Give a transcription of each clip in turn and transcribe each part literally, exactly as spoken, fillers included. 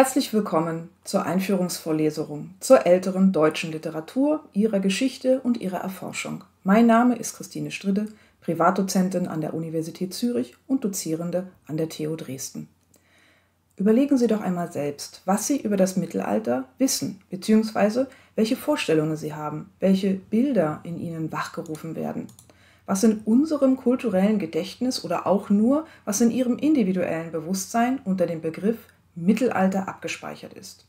Herzlich willkommen zur Einführungsvorlesung zur älteren deutschen Literatur, ihrer Geschichte und ihrer Erforschung. Mein Name ist Christine Stridde, Privatdozentin an der Universität Zürich und Dozierende an der T U Dresden. Überlegen Sie doch einmal selbst, was Sie über das Mittelalter wissen, bzw. welche Vorstellungen Sie haben, welche Bilder in Ihnen wachgerufen werden. Was in unserem kulturellen Gedächtnis oder auch nur, was in Ihrem individuellen Bewusstsein unter dem Begriff Mittelalter abgespeichert ist.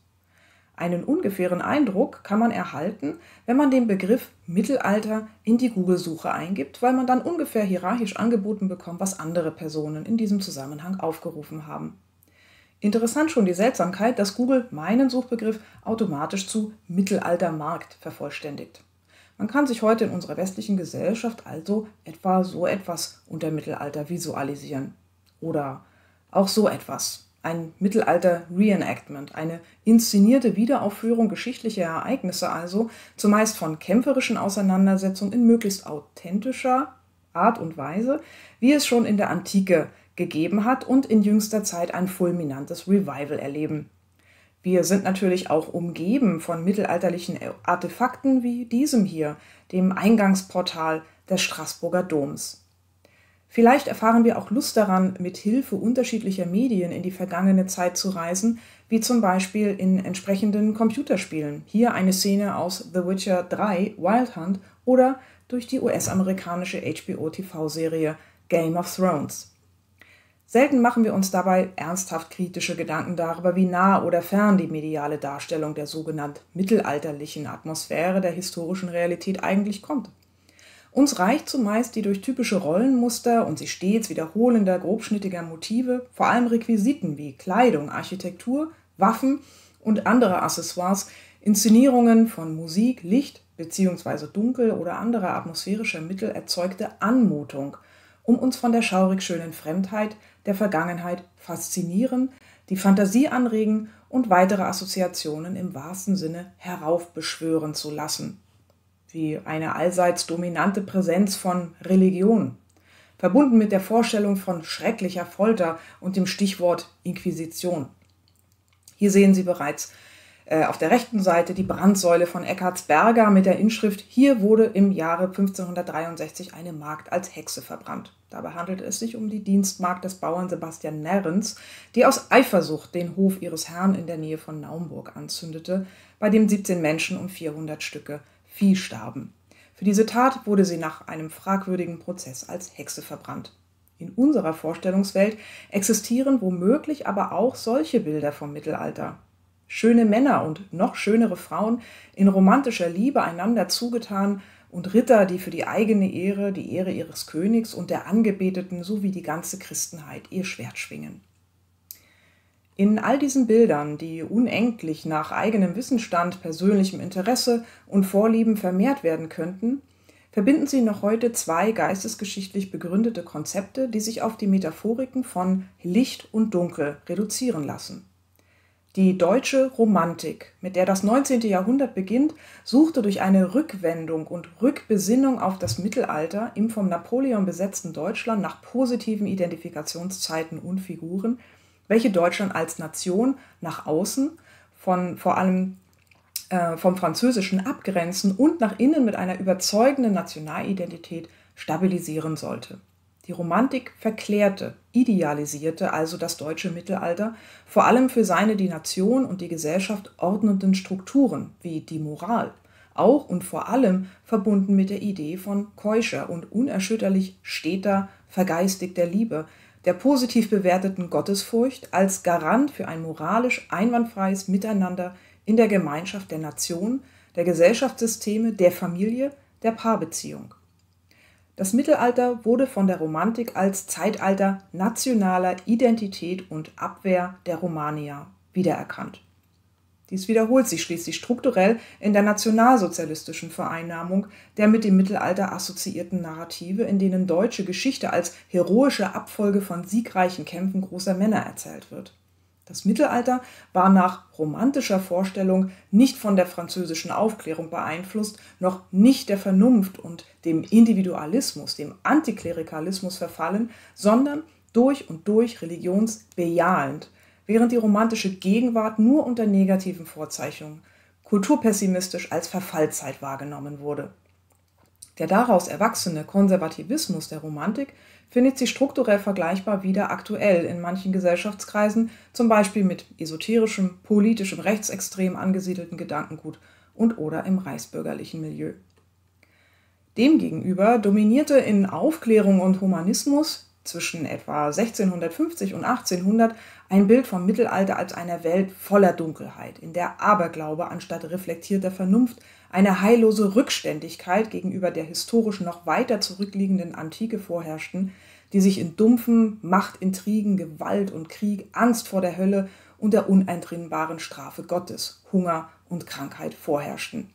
Einen ungefähren Eindruck kann man erhalten, wenn man den Begriff Mittelalter in die Google-Suche eingibt, weil man dann ungefähr hierarchisch angeboten bekommt, was andere Personen in diesem Zusammenhang aufgerufen haben. Interessant schon die Seltsamkeit, dass Google meinen Suchbegriff automatisch zu Mittelaltermarkt vervollständigt. Man kann sich heute in unserer westlichen Gesellschaft also etwa so etwas unter Mittelalter visualisieren. Oder auch so etwas. Ein Mittelalter-Reenactment, eine inszenierte Wiederaufführung geschichtlicher Ereignisse also, zumeist von kämpferischen Auseinandersetzungen in möglichst authentischer Art und Weise, wie es schon in der Antike gegeben hat und in jüngster Zeit ein fulminantes Revival erleben. Wir sind natürlich auch umgeben von mittelalterlichen Artefakten wie diesem hier, dem Eingangsportal des Straßburger Doms. Vielleicht erfahren wir auch Lust daran, mit Hilfe unterschiedlicher Medien in die vergangene Zeit zu reisen, wie zum Beispiel in entsprechenden Computerspielen. Hier eine Szene aus The Witcher drei: Wild Hunt oder durch die U S-amerikanische H B O-T V-Serie Game of Thrones. Selten machen wir uns dabei ernsthaft kritische Gedanken darüber, wie nah oder fern die mediale Darstellung der sogenannt mittelalterlichen Atmosphäre der historischen Realität eigentlich kommt. Uns reicht zumeist die durch typische Rollenmuster und sich stets wiederholender, grobschnittiger Motive, vor allem Requisiten wie Kleidung, Architektur, Waffen und andere Accessoires, Inszenierungen von Musik, Licht bzw. Dunkel oder anderer atmosphärischer Mittel erzeugte Anmutung, um uns von der schaurig schönen Fremdheit der Vergangenheit faszinieren, die Fantasie anregen und weitere Assoziationen im wahrsten Sinne heraufbeschwören zu lassen. Wie eine allseits dominante Präsenz von Religion, verbunden mit der Vorstellung von schrecklicher Folter und dem Stichwort Inquisition. Hier sehen Sie bereits äh, auf der rechten Seite die Brandsäule von Eckartsberger mit der Inschrift »Hier wurde im Jahre fünfzehnhundertdreiundsechzig eine Magd als Hexe verbrannt«. Dabei handelt es sich um die Dienstmagd des Bauern Sebastian Nerens, die aus Eifersucht den Hof ihres Herrn in der Nähe von Naumburg anzündete, bei dem siebzehn Menschen und vierhundert Stücke Vieh starben. Für diese Tat wurde sie nach einem fragwürdigen Prozess als Hexe verbrannt. In unserer Vorstellungswelt existieren womöglich aber auch solche Bilder vom Mittelalter. Schöne Männer und noch schönere Frauen in romantischer Liebe einander zugetan und Ritter, die für die eigene Ehre, die Ehre ihres Königs und der Angebeteten sowie die ganze Christenheit ihr Schwert schwingen. In all diesen Bildern, die unendlich nach eigenem Wissensstand, persönlichem Interesse und Vorlieben vermehrt werden könnten, verbinden sie noch heute zwei geistesgeschichtlich begründete Konzepte, die sich auf die Metaphoriken von Licht und Dunkel reduzieren lassen. Die deutsche Romantik, mit der das neunzehnte Jahrhundert beginnt, suchte durch eine Rückwendung und Rückbesinnung auf das Mittelalter im vom Napoleon besetzten Deutschland nach positiven Identifikationszeiten und Figuren, welche Deutschland als Nation nach außen von vor allem äh, vom Französischen abgrenzen und nach innen mit einer überzeugenden Nationalidentität stabilisieren sollte. Die Romantik verklärte, idealisierte also das deutsche Mittelalter, vor allem für seine die Nation und die Gesellschaft ordnenden Strukturen wie die Moral, auch und vor allem verbunden mit der Idee von keuscher und unerschütterlich steter, vergeistigter Liebe, der positiv bewerteten Gottesfurcht als Garant für ein moralisch einwandfreies Miteinander in der Gemeinschaft der Nation, der Gesellschaftssysteme, der Familie, der Paarbeziehung. Das Mittelalter wurde von der Romantik als Zeitalter nationaler Identität und Abwehr der Romania wiedererkannt. Dies wiederholt sich schließlich strukturell in der nationalsozialistischen Vereinnahmung der mit dem Mittelalter assoziierten Narrative, in denen deutsche Geschichte als heroische Abfolge von siegreichen Kämpfen großer Männer erzählt wird. Das Mittelalter war nach romantischer Vorstellung nicht von der französischen Aufklärung beeinflusst, noch nicht der Vernunft und dem Individualismus, dem Antiklerikalismus verfallen, sondern durch und durch religionsbejahend, während die romantische Gegenwart nur unter negativen Vorzeichnungen, kulturpessimistisch als Verfallzeit wahrgenommen wurde. Der daraus erwachsene Konservativismus der Romantik findet sich strukturell vergleichbar wieder aktuell in manchen Gesellschaftskreisen, zum Beispiel mit esoterischem, politischem, rechtsextrem angesiedelten Gedankengut und oder im reichsbürgerlichen Milieu. Demgegenüber dominierte in Aufklärung und Humanismus zwischen etwa sechzehnhundertfünfzig und achtzehnhundert ein Bild vom Mittelalter als einer Welt voller Dunkelheit, in der Aberglaube anstatt reflektierter Vernunft eine heillose Rückständigkeit gegenüber der historisch noch weiter zurückliegenden Antike vorherrschten, die sich in dumpfen Machtintrigen, Gewalt und Krieg, Angst vor der Hölle und der unentrinnbaren Strafe Gottes, Hunger und Krankheit vorherrschten.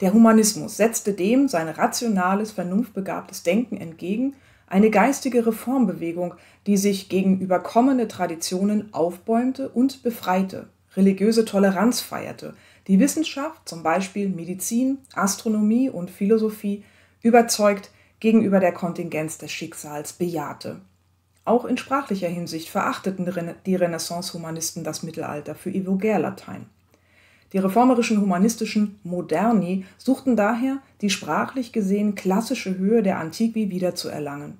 Der Humanismus setzte dem sein rationales, vernunftbegabtes Denken entgegen, eine geistige Reformbewegung, die sich gegen überkommene Traditionen aufbäumte und befreite, religiöse Toleranz feierte, die Wissenschaft, zum Beispiel Medizin, Astronomie und Philosophie, überzeugt gegenüber der Kontingenz des Schicksals bejahte. Auch in sprachlicher Hinsicht verachteten die Renaissance-Humanisten das Mittelalter für ihr Vulgärlatein. Die reformerischen humanistischen Moderni suchten daher, die sprachlich gesehen klassische Höhe der Antike wiederzuerlangen.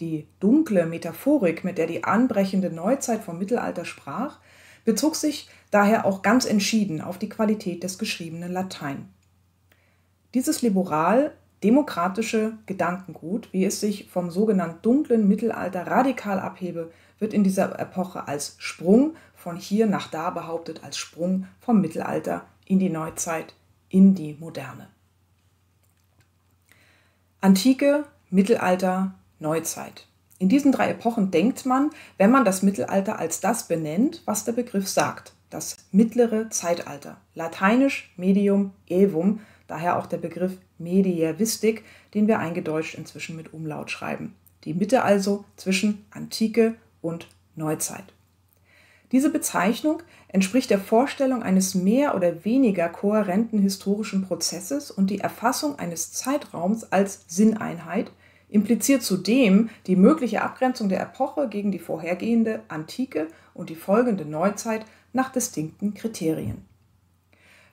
Die dunkle Metaphorik, mit der die anbrechende Neuzeit vom Mittelalter sprach, bezog sich daher auch ganz entschieden auf die Qualität des geschriebenen Latein. Dieses liberal-demokratische Gedankengut, wie es sich vom sogenannten dunklen Mittelalter radikal abhebe, wird in dieser Epoche als Sprung von hier nach da behauptet, als Sprung vom Mittelalter in die Neuzeit, in die Moderne. Antike, Mittelalter, Neuzeit. In diesen drei Epochen denkt man, wenn man das Mittelalter als das benennt, was der Begriff sagt, das mittlere Zeitalter, lateinisch Medium Aevum, daher auch der Begriff Mediävistik, den wir eingedeutscht inzwischen mit Umlaut schreiben. Die Mitte also zwischen Antike und Neuzeit. Diese Bezeichnung entspricht der Vorstellung eines mehr oder weniger kohärenten historischen Prozesses und die Erfassung eines Zeitraums als Sinneinheit impliziert zudem die mögliche Abgrenzung der Epoche gegen die vorhergehende Antike und die folgende Neuzeit nach distinkten Kriterien.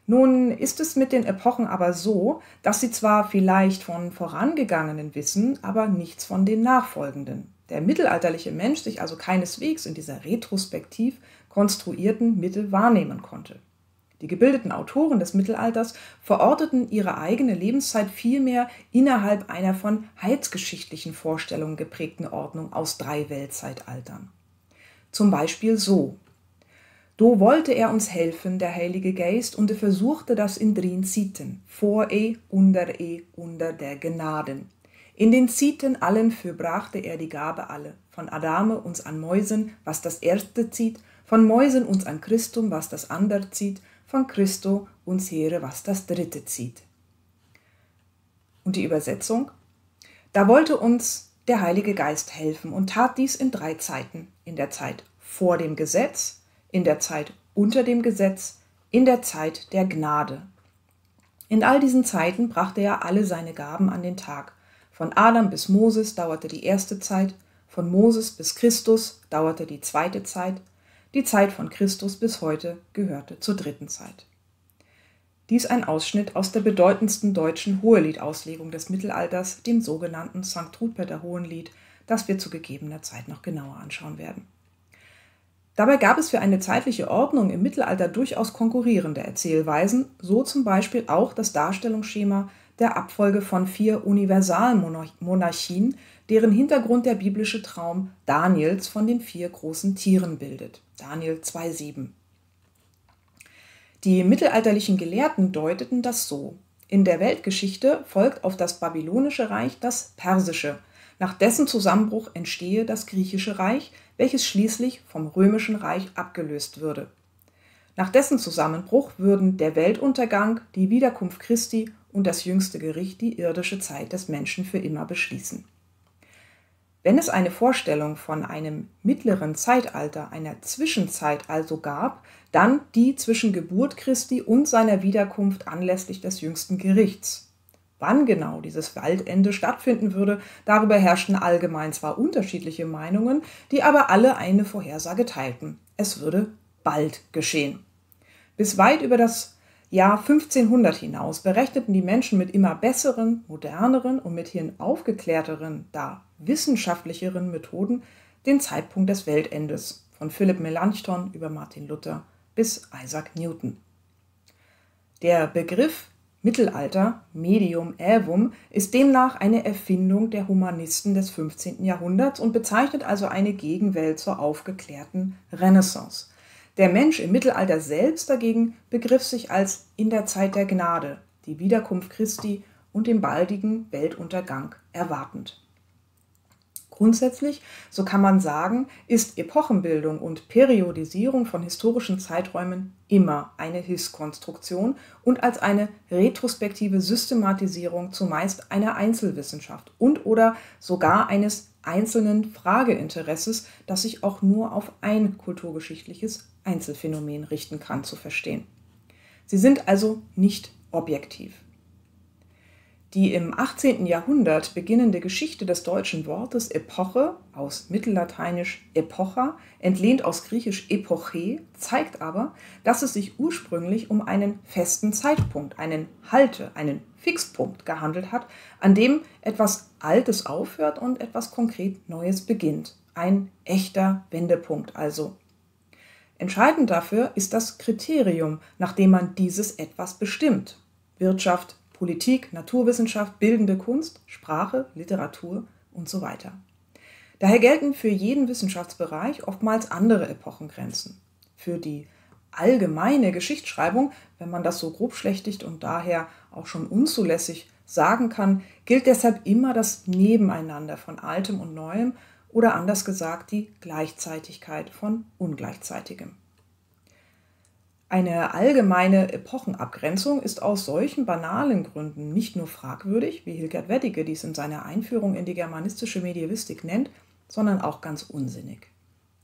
Nun ist es mit den Epochen aber so, dass sie zwar vielleicht von vorangegangenen wissen, aber nichts von den nachfolgenden. Der mittelalterliche Mensch sich also keineswegs in dieser retrospektiv konstruierten Mitte wahrnehmen konnte. Die gebildeten Autoren des Mittelalters verorteten ihre eigene Lebenszeit vielmehr innerhalb einer von heilsgeschichtlichen Vorstellungen geprägten Ordnung aus drei Weltzeitaltern. Zum Beispiel so: Do wollte er uns helfen, der Heilige Geist, und er versuchte das in drin Ziten, vor e, unter e, unter der Gnaden. In den Ziten allen fürbrachte er die Gabe alle, von Adame uns an Mäusen, was das erste zieht, von Mäusen uns an Christum, was das andere zieht, von Christo uns here, was das dritte zieht. Und die Übersetzung? Da wollte uns der Heilige Geist helfen und tat dies in drei Zeiten, in der Zeit vor dem Gesetz, in der Zeit unter dem Gesetz, in der Zeit der Gnade. In all diesen Zeiten brachte er alle seine Gaben an den Tag. Von Adam bis Moses dauerte die erste Zeit, von Moses bis Christus dauerte die zweite Zeit, die Zeit von Christus bis heute gehörte zur dritten Zeit. Dies ein Ausschnitt aus der bedeutendsten deutschen Hohelied-Auslegung des Mittelalters, dem sogenannten Sankt Trudpert-Hohenlied, das wir zu gegebener Zeit noch genauer anschauen werden. Dabei gab es für eine zeitliche Ordnung im Mittelalter durchaus konkurrierende Erzählweisen, so zum Beispiel auch das Darstellungsschema der Abfolge von vier Universalmonarchien, deren Hintergrund der biblische Traum Daniels von den vier großen Tieren bildet. Daniel zwei sieben. Die mittelalterlichen Gelehrten deuteten das so: In der Weltgeschichte folgt auf das babylonische Reich das persische. Nach dessen Zusammenbruch entstehe das griechische Reich, welches schließlich vom römischen Reich abgelöst würde. Nach dessen Zusammenbruch würden der Weltuntergang, die Wiederkunft Christi und das jüngste Gericht die irdische Zeit des Menschen für immer beschließen. Wenn es eine Vorstellung von einem mittleren Zeitalter, einer Zwischenzeit also gab, dann die zwischen Geburt Christi und seiner Wiederkunft anlässlich des jüngsten Gerichts. Wann genau dieses Waldende stattfinden würde, darüber herrschten allgemein zwar unterschiedliche Meinungen, die aber alle eine Vorhersage teilten. Es würde bald geschehen. Bis weit über das Jahr fünfzehnhundert hinaus berechneten die Menschen mit immer besseren, moderneren und mithin aufgeklärteren, da wissenschaftlicheren Methoden den Zeitpunkt des Weltendes, von Philipp Melanchthon über Martin Luther bis Isaac Newton. Der Begriff Mittelalter, Medium Aevum, ist demnach eine Erfindung der Humanisten des fünfzehnten Jahrhunderts und bezeichnet also eine Gegenwelt zur aufgeklärten Renaissance. Der Mensch im Mittelalter selbst dagegen begriff sich als in der Zeit der Gnade, die Wiederkunft Christi und den baldigen Weltuntergang erwartend. Grundsätzlich, so kann man sagen, ist Epochenbildung und Periodisierung von historischen Zeiträumen immer eine Hilfskonstruktion und als eine retrospektive Systematisierung zumeist einer Einzelwissenschaft und oder sogar eines einzelnen Frageinteresses, das sich auch nur auf ein kulturgeschichtliches Einzelphänomen richten kann, zu verstehen. Sie sind also nicht objektiv. Die im achtzehnten Jahrhundert beginnende Geschichte des deutschen Wortes Epoche, aus mittellateinisch epocha, entlehnt aus griechisch epoche, zeigt aber, dass es sich ursprünglich um einen festen Zeitpunkt, einen Halte, einen Fixpunkt gehandelt hat, an dem etwas Altes aufhört und etwas konkret Neues beginnt. Ein echter Wendepunkt also. Entscheidend dafür ist das Kriterium, nach dem man dieses Etwas bestimmt. Wirtschaft, Politik, Naturwissenschaft, bildende Kunst, Sprache, Literatur und so weiter. Daher gelten für jeden Wissenschaftsbereich oftmals andere Epochengrenzen. Für die allgemeine Geschichtsschreibung, wenn man das so grobschlächtigt und daher auch schon unzulässig sagen kann, gilt deshalb immer das Nebeneinander von Altem und Neuem oder anders gesagt die Gleichzeitigkeit von Ungleichzeitigem. Eine allgemeine Epochenabgrenzung ist aus solchen banalen Gründen nicht nur fragwürdig, wie Hilgert Weddige dies in seiner Einführung in die germanistische Mediävistik nennt, sondern auch ganz unsinnig.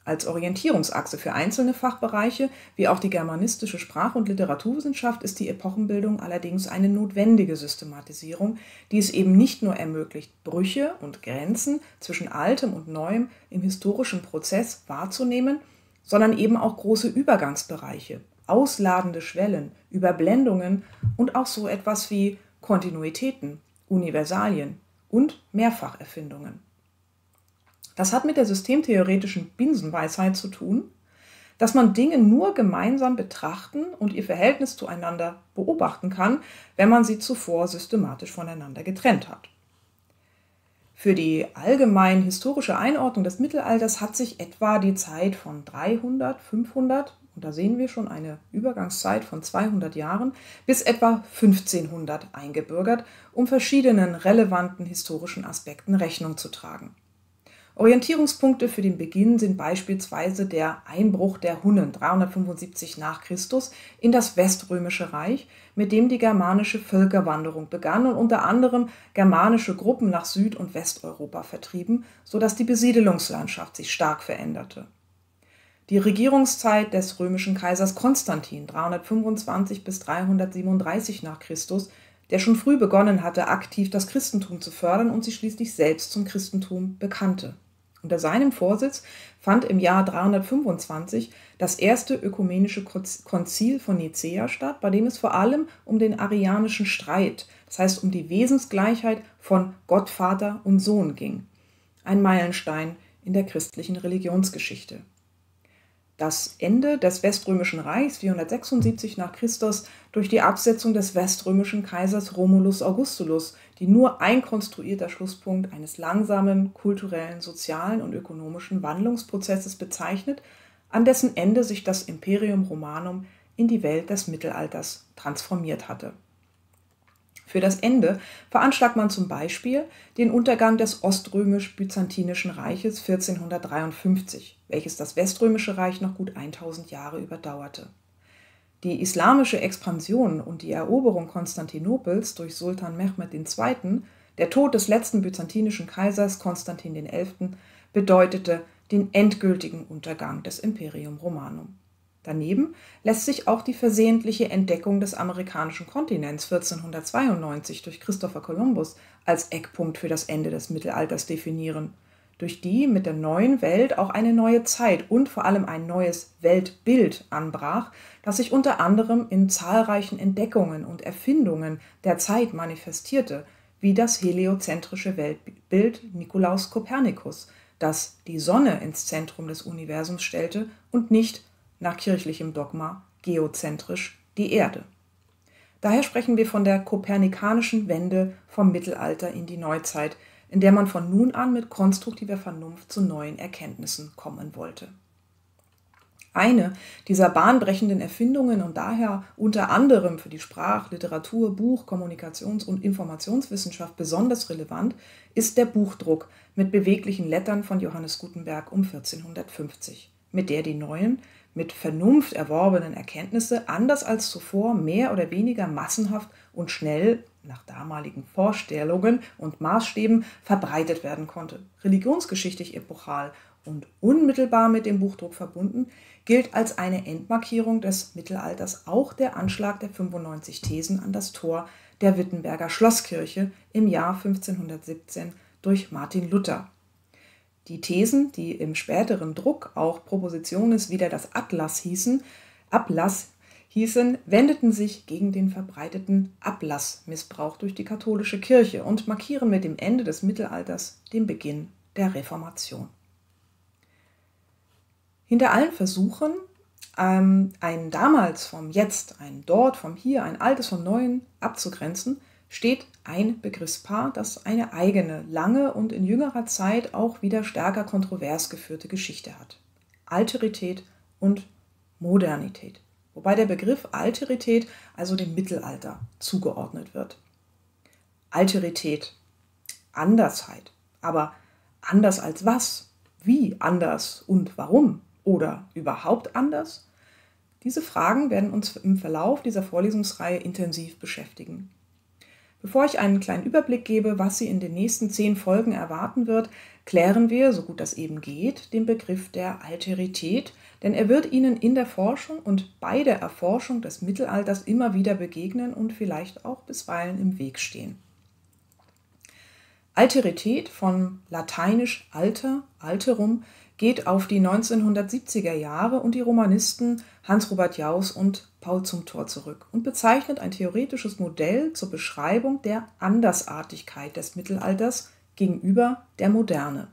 Als Orientierungsachse für einzelne Fachbereiche, wie auch die germanistische Sprach- und Literaturwissenschaft, ist die Epochenbildung allerdings eine notwendige Systematisierung, die es eben nicht nur ermöglicht, Brüche und Grenzen zwischen Altem und Neuem im historischen Prozess wahrzunehmen, sondern eben auch große Übergangsbereiche, ausladende Schwellen, Überblendungen und auch so etwas wie Kontinuitäten, Universalien und Mehrfacherfindungen. Das hat mit der systemtheoretischen Binsenweisheit zu tun, dass man Dinge nur gemeinsam betrachten und ihr Verhältnis zueinander beobachten kann, wenn man sie zuvor systematisch voneinander getrennt hat. Für die allgemein historische Einordnung des Mittelalters hat sich etwa die Zeit von dreihundert, fünfhundert, und da sehen wir schon eine Übergangszeit von zweihundert Jahren, bis etwa fünfzehnhundert eingebürgert, um verschiedenen relevanten historischen Aspekten Rechnung zu tragen. Orientierungspunkte für den Beginn sind beispielsweise der Einbruch der Hunnen dreihundertfünfundsiebzig nach Christus in das Weströmische Reich, mit dem die germanische Völkerwanderung begann und unter anderem germanische Gruppen nach Süd- und Westeuropa vertrieben, sodass die Besiedelungslandschaft sich stark veränderte. Die Regierungszeit des römischen Kaisers Konstantin dreihundertfünfundzwanzig bis dreihundertsiebenunddreißig nach Christus, der schon früh begonnen hatte, aktiv das Christentum zu fördern und sich schließlich selbst zum Christentum bekannte. Unter seinem Vorsitz fand im Jahr dreihundertfünfundzwanzig das erste ökumenische Konzil von Nicäa statt, bei dem es vor allem um den arianischen Streit, das heißt um die Wesensgleichheit von Gott, Vater und Sohn ging. Ein Meilenstein in der christlichen Religionsgeschichte. Das Ende des Weströmischen Reichs vierhundertsechsundsiebzig nach Christus durch die Absetzung des weströmischen Kaisers Romulus Augustulus, die nur ein konstruierter Schlusspunkt eines langsamen kulturellen, sozialen und ökonomischen Wandlungsprozesses bezeichnet, an dessen Ende sich das Imperium Romanum in die Welt des Mittelalters transformiert hatte. Für das Ende veranschlagt man zum Beispiel den Untergang des Oströmisch-Byzantinischen Reiches vierzehnhundertdreiundfünfzig, welches das Weströmische Reich noch gut tausend Jahre überdauerte. Die islamische Expansion und die Eroberung Konstantinopels durch Sultan Mehmed der Zweite, der Tod des letzten byzantinischen Kaisers Konstantin der Elfte, bedeutete den endgültigen Untergang des Imperium Romanum. Daneben lässt sich auch die versehentliche Entdeckung des amerikanischen Kontinents vierzehnhundertzweiundneunzig durch Christopher Columbus als Eckpunkt für das Ende des Mittelalters definieren, durch die mit der neuen Welt auch eine neue Zeit und vor allem ein neues Weltbild anbrach, das sich unter anderem in zahlreichen Entdeckungen und Erfindungen der Zeit manifestierte, wie das heliozentrische Weltbild Nikolaus Kopernikus, das die Sonne ins Zentrum des Universums stellte und nicht nach kirchlichem Dogma geozentrisch die Erde. Daher sprechen wir von der kopernikanischen Wende vom Mittelalter in die Neuzeit, in der man von nun an mit konstruktiver Vernunft zu neuen Erkenntnissen kommen wollte. Eine dieser bahnbrechenden Erfindungen und daher unter anderem für die Sprach-, Literatur-, Buch-, Kommunikations- und Informationswissenschaft besonders relevant ist der Buchdruck mit beweglichen Lettern von Johannes Gutenberg um vierzehnhundertfünfzig, mit der die neuen, mit Vernunft erworbenen Erkenntnisse anders als zuvor mehr oder weniger massenhaft und schnell, nach damaligen Vorstellungen und Maßstäben, verbreitet werden konnte. Religionsgeschichtlich epochal und unmittelbar mit dem Buchdruck verbunden, gilt als eine Endmarkierung des Mittelalters auch der Anschlag der fünfundneunzig Thesen an das Tor der Wittenberger Schlosskirche im Jahr fünfzehnhundertsiebzehn durch Martin Luther. Die Thesen, die im späteren Druck auch Propositiones wieder das Atlas hießen, Ablass hießen, wendeten sich gegen den verbreiteten Ablassmissbrauch durch die katholische Kirche und markieren mit dem Ende des Mittelalters den Beginn der Reformation. Hinter allen Versuchen, ähm, ein damals vom Jetzt, ein Dort vom Hier, ein Altes vom Neuen abzugrenzen, steht ein Begriffspaar, das eine eigene, lange und in jüngerer Zeit auch wieder stärker kontrovers geführte Geschichte hat. Alterität und Modernität, wobei der Begriff Alterität also dem Mittelalter zugeordnet wird. Alterität, Andersheit, aber anders als was? Wie anders und warum? Oder überhaupt anders? Diese Fragen werden uns im Verlauf dieser Vorlesungsreihe intensiv beschäftigen. Bevor ich einen kleinen Überblick gebe, was Sie in den nächsten zehn Folgen erwarten wird, klären wir, so gut das eben geht, den Begriff der Alterität, denn er wird Ihnen in der Forschung und bei der Erforschung des Mittelalters immer wieder begegnen und vielleicht auch bisweilen im Weg stehen. Alterität, von lateinisch alter, alterum, geht auf die neunzehnhundertsiebziger Jahre und die Romanisten Hans-Robert Jauss und Paul Zumthor zurück und bezeichnet ein theoretisches Modell zur Beschreibung der Andersartigkeit des Mittelalters gegenüber der Moderne.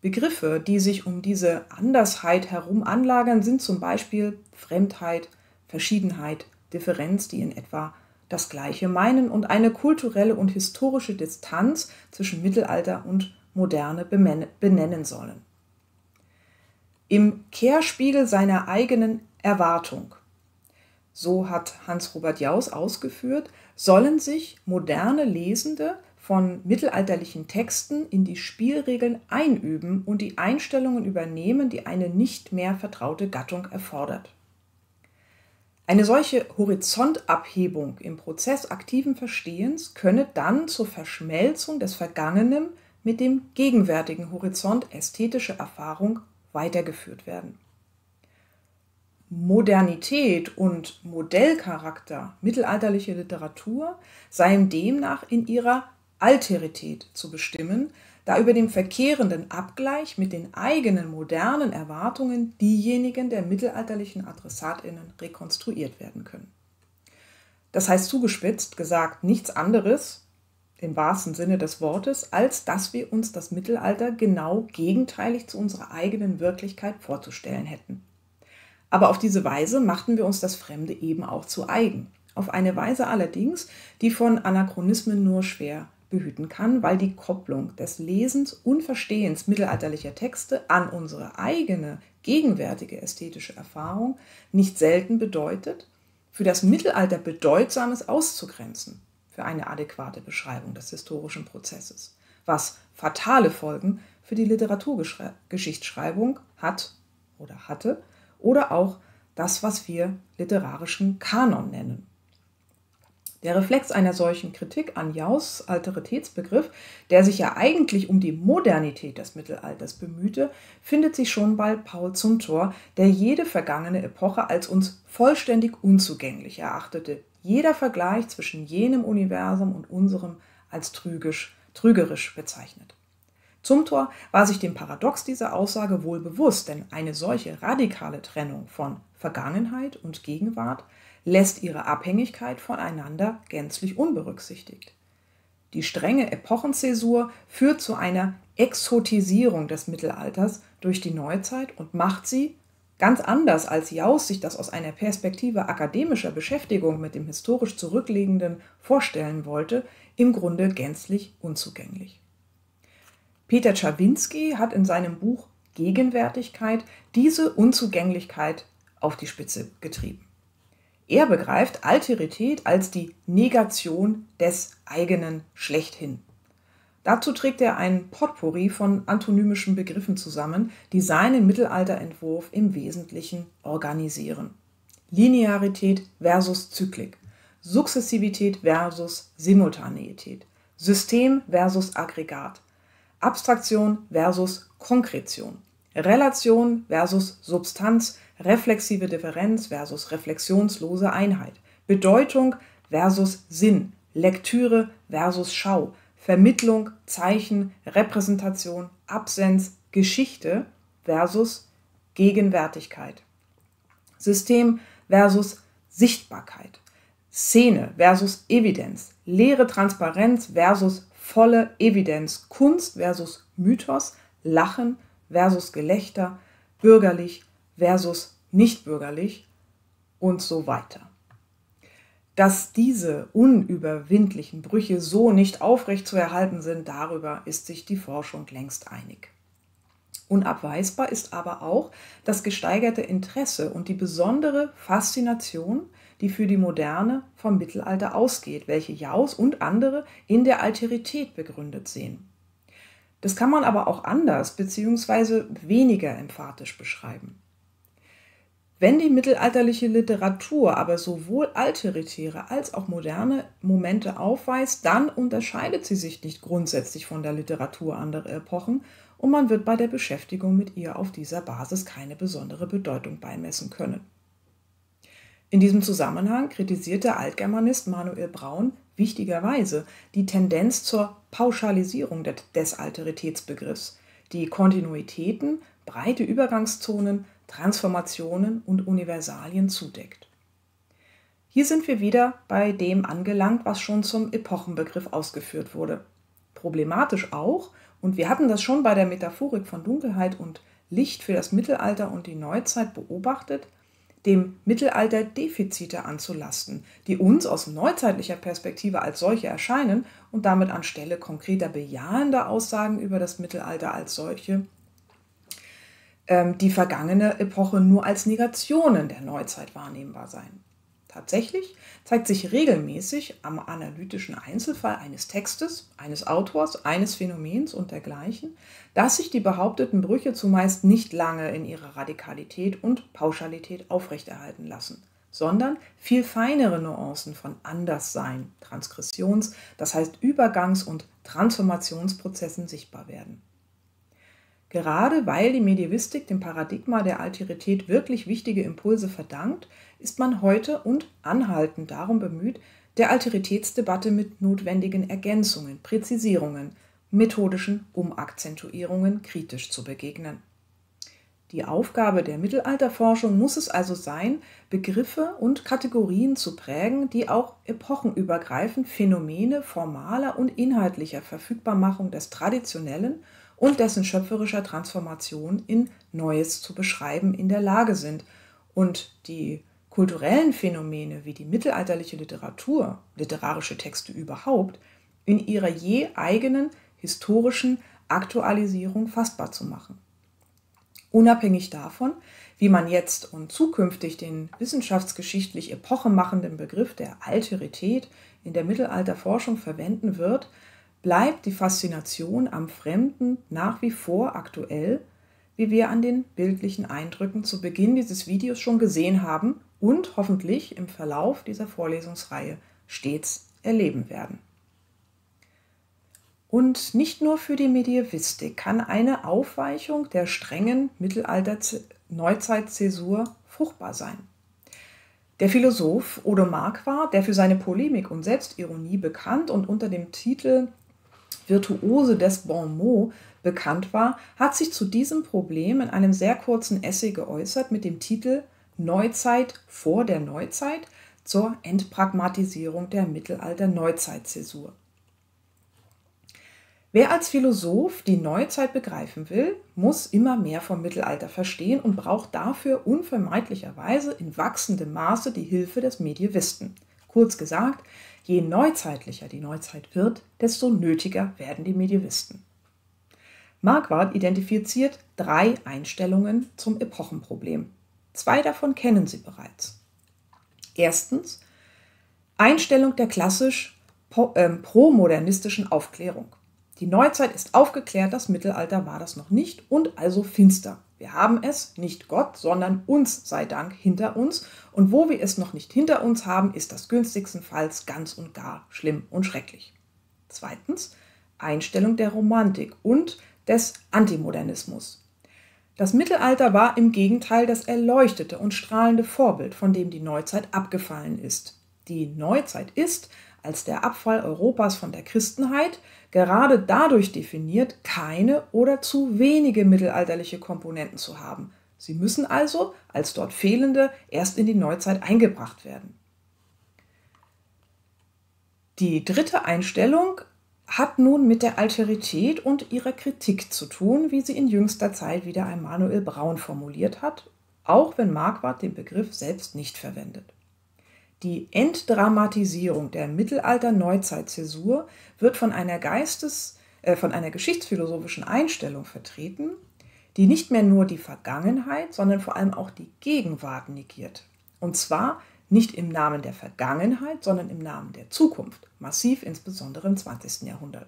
Begriffe, die sich um diese Andersheit herum anlagern, sind zum Beispiel Fremdheit, Verschiedenheit, Differenz, die in etwa das Gleiche meinen und eine kulturelle und historische Distanz zwischen Mittelalter und Moderne benennen sollen. Im Kehrspiegel seiner eigenen Erwartung, so hat Hans-Robert Jauss ausgeführt, sollen sich moderne Lesende von mittelalterlichen Texten in die Spielregeln einüben und die Einstellungen übernehmen, die eine nicht mehr vertraute Gattung erfordert. Eine solche Horizontabhebung im Prozess aktiven Verstehens könne dann zur Verschmelzung des Vergangenen mit dem gegenwärtigen Horizont ästhetischer Erfahrung weitergeführt werden. Modernität und Modellcharakter mittelalterlicher Literatur seien demnach in ihrer Alterität zu bestimmen, da über dem verkehrenden Abgleich mit den eigenen modernen Erwartungen diejenigen der mittelalterlichen AdressatInnen rekonstruiert werden können. Das heißt zugespitzt gesagt nichts anderes, im wahrsten Sinne des Wortes, als dass wir uns das Mittelalter genau gegenteilig zu unserer eigenen Wirklichkeit vorzustellen hätten. Aber auf diese Weise machten wir uns das Fremde eben auch zu eigen. Auf eine Weise allerdings, die von Anachronismen nur schwer behüten kann, weil die Kopplung des Lesens und Verstehens mittelalterlicher Texte an unsere eigene, gegenwärtige ästhetische Erfahrung nicht selten bedeutet, für das Mittelalter Bedeutsames auszugrenzen, für eine adäquate Beschreibung des historischen Prozesses, was fatale Folgen für die Literaturgeschichtsschreibung hat oder hatte oder auch das, was wir literarischen Kanon nennen. Der Reflex einer solchen Kritik an Jauss' Alteritätsbegriff, der sich ja eigentlich um die Modernität des Mittelalters bemühte, findet sich schon bei Paul Zumthor, der jede vergangene Epoche als uns vollständig unzugänglich erachtete. Jeder Vergleich zwischen jenem Universum und unserem als trügisch, trügerisch bezeichnet. Zumthor war sich dem Paradox dieser Aussage wohl bewusst, denn eine solche radikale Trennung von Vergangenheit und Gegenwart lässt ihre Abhängigkeit voneinander gänzlich unberücksichtigt. Die strenge Epochenzäsur führt zu einer Exotisierung des Mittelalters durch die Neuzeit und macht sie, ganz anders als Jauss sich das aus einer Perspektive akademischer Beschäftigung mit dem historisch Zurückliegenden vorstellen wollte, im Grunde gänzlich unzugänglich. Peter Czerwinski hat in seinem Buch Gegenwärtigkeit diese Unzugänglichkeit auf die Spitze getrieben. Er begreift Alterität als die Negation des eigenen schlechthin. Dazu trägt er ein Potpourri von antonymischen Begriffen zusammen, die seinen Mittelalterentwurf im Wesentlichen organisieren. Linearität versus Zyklik, Sukzessivität versus Simultaneität, System versus Aggregat, Abstraktion versus Konkretion, Relation versus Substanz, reflexive Differenz versus reflexionslose Einheit, Bedeutung versus Sinn, Lektüre versus Schau, Vermittlung, Zeichen, Repräsentation, Absenz, Geschichte versus Gegenwärtigkeit, System versus Sichtbarkeit, Szene versus Evidenz, leere Transparenz versus volle Evidenz, Kunst versus Mythos, Lachen versus Gelächter, bürgerlich versus nichtbürgerlich und so weiter. Dass diese unüberwindlichen Brüche so nicht aufrecht zu erhalten sind, darüber ist sich die Forschung längst einig. Unabweisbar ist aber auch das gesteigerte Interesse und die besondere Faszination, die für die Moderne vom Mittelalter ausgeht, welche Jauss und andere in der Alterität begründet sehen. Das kann man aber auch anders bzw. weniger emphatisch beschreiben. Wenn die mittelalterliche Literatur aber sowohl alteritäre als auch moderne Momente aufweist, dann unterscheidet sie sich nicht grundsätzlich von der Literatur anderer Epochen und man wird bei der Beschäftigung mit ihr auf dieser Basis keine besondere Bedeutung beimessen können. In diesem Zusammenhang kritisiert der Altgermanist Manuel Braun wichtigerweise die Tendenz zur Pauschalisierung des Alteritätsbegriffs, die Kontinuitäten, breite Übergangszonen, Transformationen und Universalien zudeckt. Hier sind wir wieder bei dem angelangt, was schon zum Epochenbegriff ausgeführt wurde. Problematisch auch, und wir hatten das schon bei der Metaphorik von Dunkelheit und Licht für das Mittelalter und die Neuzeit beobachtet, dem Mittelalter Defizite anzulasten, die uns aus neuzeitlicher Perspektive als solche erscheinen und damit anstelle konkreter bejahender Aussagen über das Mittelalter als solche ähm, die vergangene Epoche nur als Negationen der Neuzeit wahrnehmbar sein. Tatsächlich zeigt sich regelmäßig am analytischen Einzelfall eines Textes, eines Autors, eines Phänomens und dergleichen, dass sich die behaupteten Brüche zumeist nicht lange in ihrer Radikalität und Pauschalität aufrechterhalten lassen, sondern viel feinere Nuancen von Anderssein, Transgressions-, das heißt Übergangs- und Transformationsprozessen sichtbar werden. Gerade weil die Mediävistik dem Paradigma der Alterität wirklich wichtige Impulse verdankt, ist man heute und anhaltend darum bemüht, der Alteritätsdebatte mit notwendigen Ergänzungen, Präzisierungen, methodischen Umakzentuierungen kritisch zu begegnen. Die Aufgabe der Mittelalterforschung muss es also sein, Begriffe und Kategorien zu prägen, die auch epochenübergreifend Phänomene formaler und inhaltlicher Verfügbarmachung des Traditionellen und dessen schöpferischer Transformation in Neues zu beschreiben in der Lage sind und die kulturellen Phänomene wie die mittelalterliche Literatur, literarische Texte überhaupt, in ihrer je eigenen historischen Aktualisierung fassbar zu machen. Unabhängig davon, wie man jetzt und zukünftig den wissenschaftsgeschichtlich epochemachenden Begriff der Alterität in der Mittelalterforschung verwenden wird, bleibt die Faszination am Fremden nach wie vor aktuell, wie wir an den bildlichen Eindrücken zu Beginn dieses Videos schon gesehen haben und hoffentlich im Verlauf dieser Vorlesungsreihe stets erleben werden. Und nicht nur für die Mediävistik kann eine Aufweichung der strengen Mittelalter-Neuzeit-Zäsur fruchtbar sein. Der Philosoph Odo Marquardt, der für seine Polemik und Selbstironie bekannt und unter dem Titel Virtuose des Bon mot bekannt war, hat sich zu diesem Problem in einem sehr kurzen Essay geäußert mit dem Titel Neuzeit vor der Neuzeit zur Entpragmatisierung der Mittelalter-Neuzeit-Zäsur. Wer als Philosoph die Neuzeit begreifen will, muss immer mehr vom Mittelalter verstehen und braucht dafür unvermeidlicherweise in wachsendem Maße die Hilfe des Mediävisten. Kurz gesagt, je neuzeitlicher die Neuzeit wird, desto nötiger werden die Mediävisten. Marquardt identifiziert drei Einstellungen zum Epochenproblem. Zwei davon kennen Sie bereits. Erstens, Einstellung der klassisch äh, promodernistischen Aufklärung. Die Neuzeit ist aufgeklärt, das Mittelalter war das noch nicht und also finster. Wir haben es, nicht Gott, sondern uns sei Dank, hinter uns. Und wo wir es noch nicht hinter uns haben, ist das günstigstenfalls ganz und gar schlimm und schrecklich. Zweitens, Einstellung der Romantik und des Antimodernismus. Das Mittelalter war im Gegenteil das erleuchtete und strahlende Vorbild, von dem die Neuzeit abgefallen ist. Die Neuzeit ist, als der Abfall Europas von der Christenheit, gerade dadurch definiert, keine oder zu wenige mittelalterliche Komponenten zu haben. Sie müssen also, als dort fehlende, erst in die Neuzeit eingebracht werden. Die dritte Einstellung hat nun mit der Alterität und ihrer Kritik zu tun, wie sie in jüngster Zeit wieder Emanuel Braun formuliert hat, auch wenn Marquardt den Begriff selbst nicht verwendet. Die Entdramatisierung der Mittelalter-Neuzeit-Zäsur wird von einer, Geistes, äh, von einer geschichtsphilosophischen Einstellung vertreten, die nicht mehr nur die Vergangenheit, sondern vor allem auch die Gegenwart negiert. Und zwar nicht im Namen der Vergangenheit, sondern im Namen der Zukunft, massiv insbesondere im zwanzigsten Jahrhundert.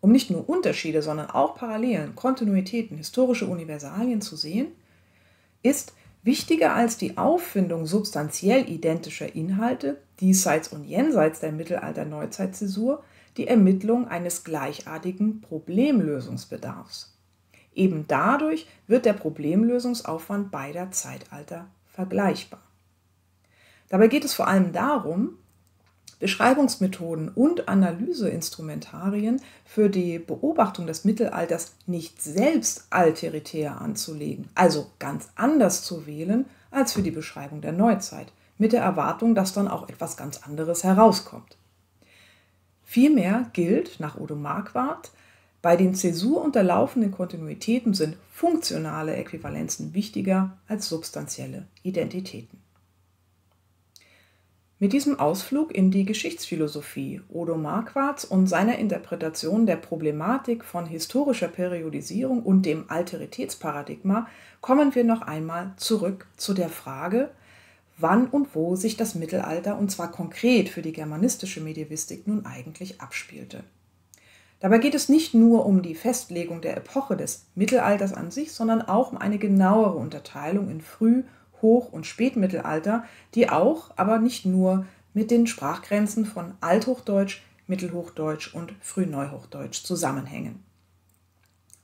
Um nicht nur Unterschiede, sondern auch Parallelen, Kontinuitäten, historische Universalien zu sehen, ist wichtiger als die Auffindung substanziell identischer Inhalte, diesseits und jenseits der Mittelalter-Neuzeit-Zäsur, die Ermittlung eines gleichartigen Problemlösungsbedarfs. Eben dadurch wird der Problemlösungsaufwand beider Zeitalter vergleichbar. Dabei geht es vor allem darum, Beschreibungsmethoden und Analyseinstrumentarien für die Beobachtung des Mittelalters nicht selbst alteritär anzulegen, also ganz anders zu wählen als für die Beschreibung der Neuzeit, mit der Erwartung, dass dann auch etwas ganz anderes herauskommt. Vielmehr gilt, nach Udo Marquardt, bei den zäsurunterlaufenden Kontinuitäten sind funktionale Äquivalenzen wichtiger als substanzielle Identitäten. Mit diesem Ausflug in die Geschichtsphilosophie Odo Marquardts und seiner Interpretation der Problematik von historischer Periodisierung und dem Alteritätsparadigma kommen wir noch einmal zurück zu der Frage, wann und wo sich das Mittelalter, und zwar konkret für die germanistische Mediävistik, nun eigentlich abspielte. Dabei geht es nicht nur um die Festlegung der Epoche des Mittelalters an sich, sondern auch um eine genauere Unterteilung in Früh-, Hoch- und Spätmittelalter, die auch, aber nicht nur, mit den Sprachgrenzen von Althochdeutsch, Mittelhochdeutsch und Frühneuhochdeutsch zusammenhängen.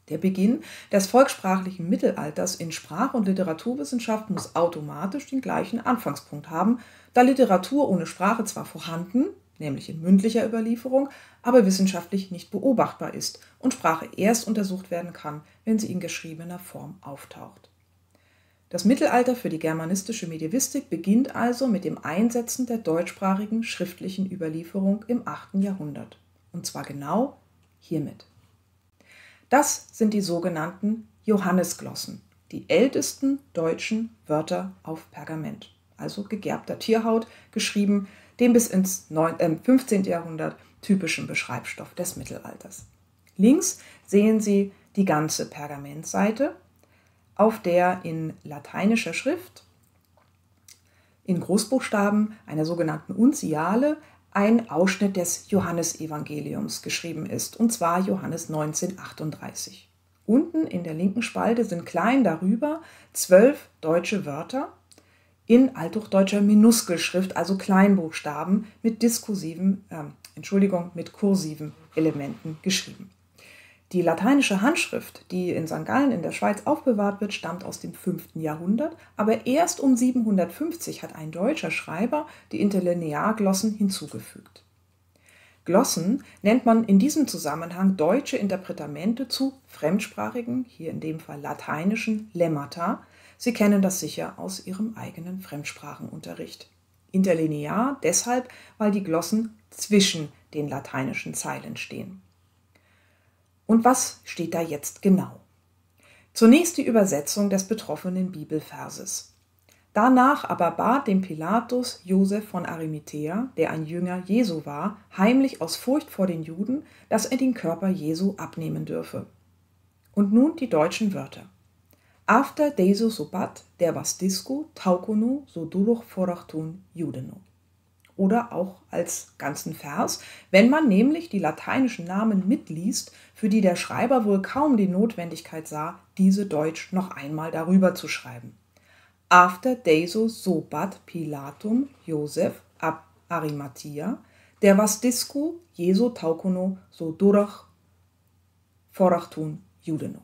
Der Beginn des volkssprachlichen Mittelalters in Sprach- und Literaturwissenschaft muss automatisch den gleichen Anfangspunkt haben, da Literatur ohne Sprache zwar vorhanden, nämlich in mündlicher Überlieferung, aber wissenschaftlich nicht beobachtbar ist und Sprache erst untersucht werden kann, wenn sie in geschriebener Form auftaucht. Das Mittelalter für die germanistische Mediävistik beginnt also mit dem Einsetzen der deutschsprachigen schriftlichen Überlieferung im achten Jahrhundert. Und zwar genau hiermit. Das sind die sogenannten Johannesglossen, die ältesten deutschen Wörter auf Pergament, also gegerbter Tierhaut, geschrieben dem bis ins fünfzehnten Jahrhundert typischen Beschreibstoff des Mittelalters. Links sehen Sie die ganze Pergamentseite, auf der in lateinischer Schrift in Großbuchstaben, einer sogenannten Unziale, ein Ausschnitt des Johannesevangeliums geschrieben ist, und zwar Johannes neunzehn achtunddreißig. Unten in der linken Spalte sind klein darüber zwölf deutsche Wörter, in althochdeutscher Minuskelschrift, also Kleinbuchstaben, mit diskursiven, äh, Entschuldigung, mit kursiven Elementen geschrieben. Die lateinische Handschrift, die in Sankt Gallen in der Schweiz aufbewahrt wird, stammt aus dem fünften Jahrhundert, aber erst um siebenhundertfünfzig hat ein deutscher Schreiber die Interlinearglossen hinzugefügt. Glossen nennt man in diesem Zusammenhang deutsche Interpretamente zu fremdsprachigen, hier in dem Fall lateinischen, Lemmata. Sie kennen das sicher aus Ihrem eigenen Fremdsprachenunterricht. Interlinear deshalb, weil die Glossen zwischen den lateinischen Zeilen stehen. Und was steht da jetzt genau? Zunächst die Übersetzung des betroffenen Bibelverses. Danach aber bat dem Pilatus Josef von Arimathea, der ein Jünger Jesu war, heimlich aus Furcht vor den Juden, dass er den Körper Jesu abnehmen dürfe. Und nun die deutschen Wörter. After Desu Sobat, der was Disco, Taukono, so duluch forachton Judeno. Oder auch als ganzen Vers, wenn man nämlich die lateinischen Namen mitliest, für die der Schreiber wohl kaum die Notwendigkeit sah, diese deutsch noch einmal darüber zu schreiben. After Deso sobat Pilatum Josef ab Arimathea, der was disco Jesu taukono so durach forachtun Judeno.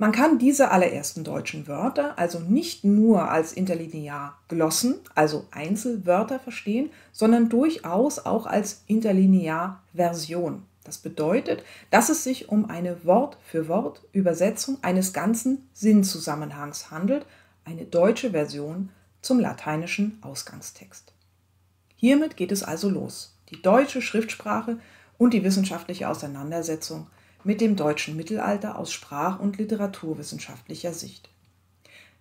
Man kann diese allerersten deutschen Wörter also nicht nur als interlinear Glossen, also Einzelwörter verstehen, sondern durchaus auch als interlinear Version. Das bedeutet, dass es sich um eine Wort-für-Wort-Übersetzung eines ganzen Sinnzusammenhangs handelt, eine deutsche Version zum lateinischen Ausgangstext. Hiermit geht es also los, die deutsche Schriftsprache und die wissenschaftliche Auseinandersetzung mit dem deutschen Mittelalter aus sprach- und literaturwissenschaftlicher Sicht.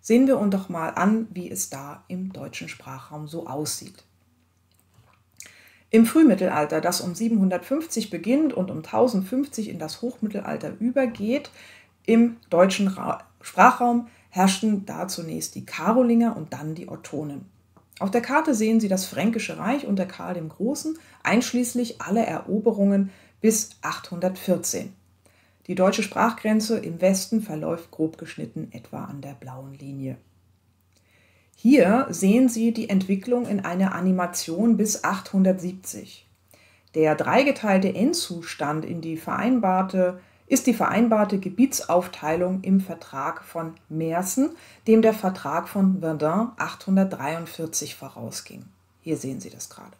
Sehen wir uns doch mal an, wie es da im deutschen Sprachraum so aussieht. Im Frühmittelalter, das um siebenhundertfünfzig beginnt und um tausendfünfzig in das Hochmittelalter übergeht, im deutschen Ra- Sprachraum herrschten da zunächst die Karolinger und dann die Ottonen. Auf der Karte sehen Sie das Fränkische Reich unter Karl dem Großen, einschließlich aller Eroberungen bis achthundertvierzehn. Die deutsche Sprachgrenze im Westen verläuft grob geschnitten etwa an der blauen Linie. Hier sehen Sie die Entwicklung in einer Animation bis achthundertsiebzig. Der dreigeteilte Endzustand in die vereinbarte, ist die vereinbarte Gebietsaufteilung im Vertrag von Mersen, dem der Vertrag von Verdun achthundertdreiundvierzig vorausging. Hier sehen Sie das gerade.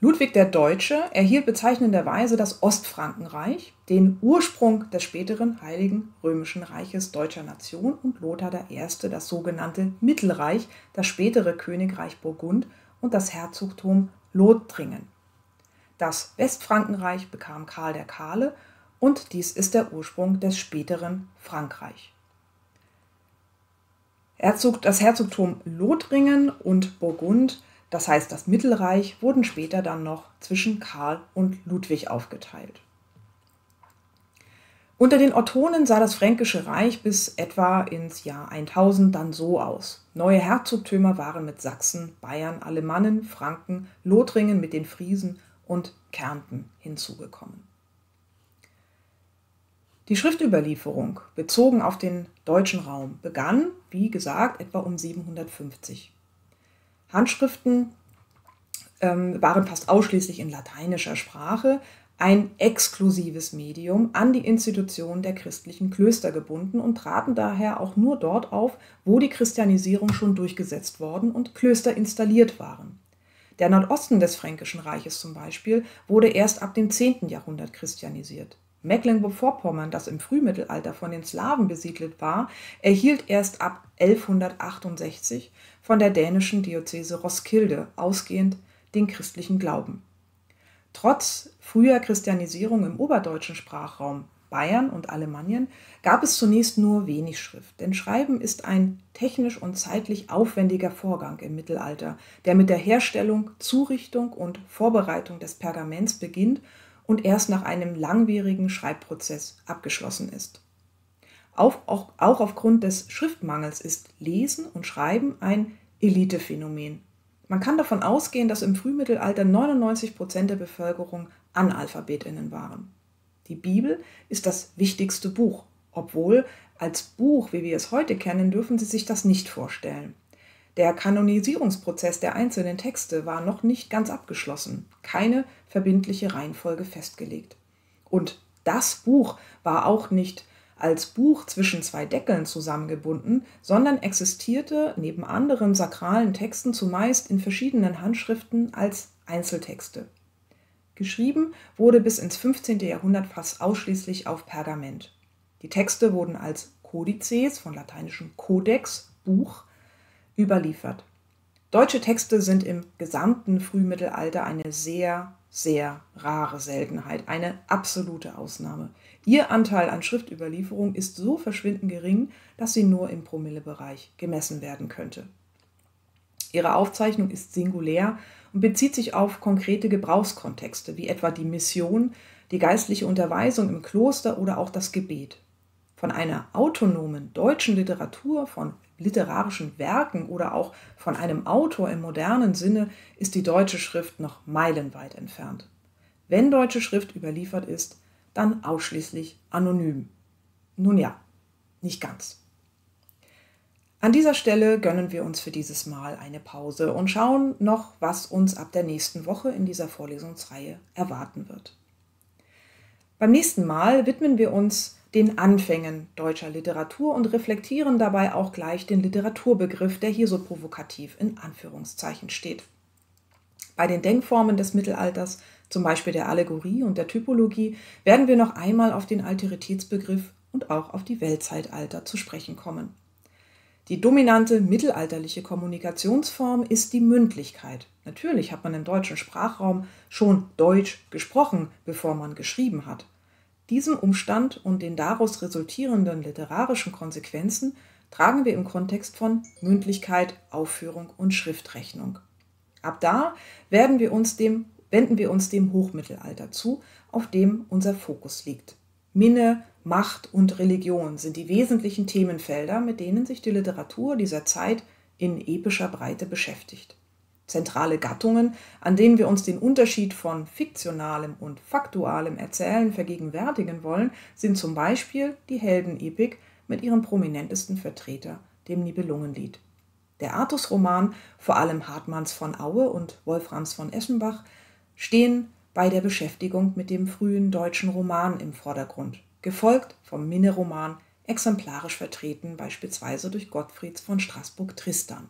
Ludwig der Deutsche erhielt bezeichnenderweise das Ostfrankenreich, den Ursprung des späteren Heiligen Römischen Reiches deutscher Nation, und Lothar der Erste das sogenannte Mittelreich, das spätere Königreich Burgund und das Herzogtum Lothringen. Das Westfrankenreich bekam Karl der Kahle und dies ist der Ursprung des späteren Frankreich. Das Herzogtum Lothringen und Burgund, das heißt, das Mittelreich, wurden später dann noch zwischen Karl und Ludwig aufgeteilt. Unter den Ottonen sah das Fränkische Reich bis etwa ins Jahr tausend dann so aus. Neue Herzogtümer waren mit Sachsen, Bayern, Alemannen, Franken, Lothringen mit den Friesen und Kärnten hinzugekommen. Die Schriftüberlieferung, bezogen auf den deutschen Raum, begann, wie gesagt, etwa um siebenhundertfünfzig. Handschriften ähm, waren fast ausschließlich in lateinischer Sprache, ein exklusives Medium, an die Institution der christlichen Klöster gebunden und traten daher auch nur dort auf, wo die Christianisierung schon durchgesetzt worden und Klöster installiert waren. Der Nordosten des Fränkischen Reiches zum Beispiel wurde erst ab dem zehnten Jahrhundert christianisiert. Mecklenburg-Vorpommern, das im Frühmittelalter von den Slawen besiedelt war, erhielt erst ab elfhundertachtundsechzig von der dänischen Diözese Roskilde ausgehend den christlichen Glauben. Trotz früher Christianisierung im oberdeutschen Sprachraum, Bayern und Alemannien, gab es zunächst nur wenig Schrift, denn Schreiben ist ein technisch und zeitlich aufwendiger Vorgang im Mittelalter, der mit der Herstellung, Zurichtung und Vorbereitung des Pergaments beginnt und erst nach einem langwierigen Schreibprozess abgeschlossen ist. Auch, auch, auch aufgrund des Schriftmangels ist Lesen und Schreiben ein Elitephänomen. Man kann davon ausgehen, dass im Frühmittelalter neunundneunzig Prozent der Bevölkerung AnalphabetInnen waren. Die Bibel ist das wichtigste Buch, obwohl Als Buch, wie wir es heute kennen, dürfen Sie sich das nicht vorstellen. Der Kanonisierungsprozess der einzelnen Texte war noch nicht ganz abgeschlossen, keine verbindliche Reihenfolge festgelegt. Und das Buch war auch nicht als Buch zwischen zwei Deckeln zusammengebunden, sondern existierte neben anderen sakralen Texten zumeist in verschiedenen Handschriften als Einzeltexte. Geschrieben wurde bis ins fünfzehnte Jahrhundert fast ausschließlich auf Pergament. Die Texte wurden als Kodizes, von lateinischem Codex, Buch, überliefert. Deutsche Texte sind im gesamten Frühmittelalter eine sehr, sehr rare Seltenheit, eine absolute Ausnahme. Ihr Anteil an Schriftüberlieferung ist so verschwindend gering, dass sie nur im Promillebereich gemessen werden könnte. Ihre Aufzeichnung ist singulär und bezieht sich auf konkrete Gebrauchskontexte, wie etwa die Mission, die geistliche Unterweisung im Kloster oder auch das Gebet. Von einer autonomen deutschen Literatur, von literarischen Werken oder auch von einem Autor im modernen Sinne ist die deutsche Schrift noch meilenweit entfernt. Wenn deutsche Schrift überliefert ist, dann ausschließlich anonym. Nun ja, nicht ganz. An dieser Stelle gönnen wir uns für dieses Mal eine Pause und schauen noch, was uns ab der nächsten Woche in dieser Vorlesungsreihe erwarten wird. Beim nächsten Mal widmen wir uns den Anfängen deutscher Literatur und reflektieren dabei auch gleich den Literaturbegriff, der hier so provokativ in Anführungszeichen steht. Bei den Denkformen des Mittelalters, zum Beispiel der Allegorie und der Typologie, werden wir noch einmal auf den Alteritätsbegriff und auch auf die Weltzeitalter zu sprechen kommen. Die dominante mittelalterliche Kommunikationsform ist die Mündlichkeit. Natürlich hat man im deutschen Sprachraum schon Deutsch gesprochen, bevor man geschrieben hat. Diesen Umstand und den daraus resultierenden literarischen Konsequenzen tragen wir im Kontext von Mündlichkeit, Aufführung und Schriftrechnung. Ab da werden wir uns dem, wenden wir uns dem Hochmittelalter zu, auf dem unser Fokus liegt. Minne, Macht und Religion sind die wesentlichen Themenfelder, mit denen sich die Literatur dieser Zeit in epischer Breite beschäftigt. Zentrale Gattungen, an denen wir uns den Unterschied von fiktionalem und faktualem Erzählen vergegenwärtigen wollen, sind zum Beispiel die Heldenepik mit ihrem prominentesten Vertreter, dem Nibelungenlied. Der Artusroman, vor allem Hartmanns von Aue und Wolframs von Eschenbach, stehen bei der Beschäftigung mit dem frühen deutschen Roman im Vordergrund, gefolgt vom Minneroman, exemplarisch vertreten beispielsweise durch Gottfrieds von Straßburg-Tristan.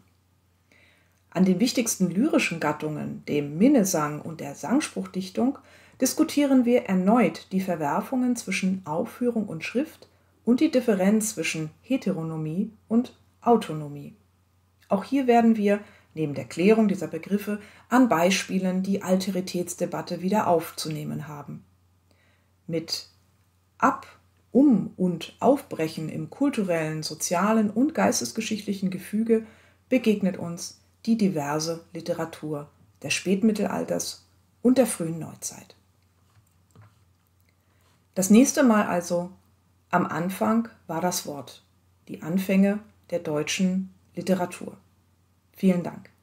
An den wichtigsten lyrischen Gattungen, dem Minnesang und der Sangspruchdichtung, diskutieren wir erneut die Verwerfungen zwischen Aufführung und Schrift und die Differenz zwischen Heteronomie und Autonomie. Auch hier werden wir, neben der Klärung dieser Begriffe, an Beispielen die Alteritätsdebatte wieder aufzunehmen haben. Mit Ab-, Um- und Aufbrechen im kulturellen, sozialen und geistesgeschichtlichen Gefüge begegnet uns die diverse Literatur des Spätmittelalters und der frühen Neuzeit. Das nächste Mal also: Am Anfang war das Wort, die Anfänge der deutschen Literatur. Vielen Dank.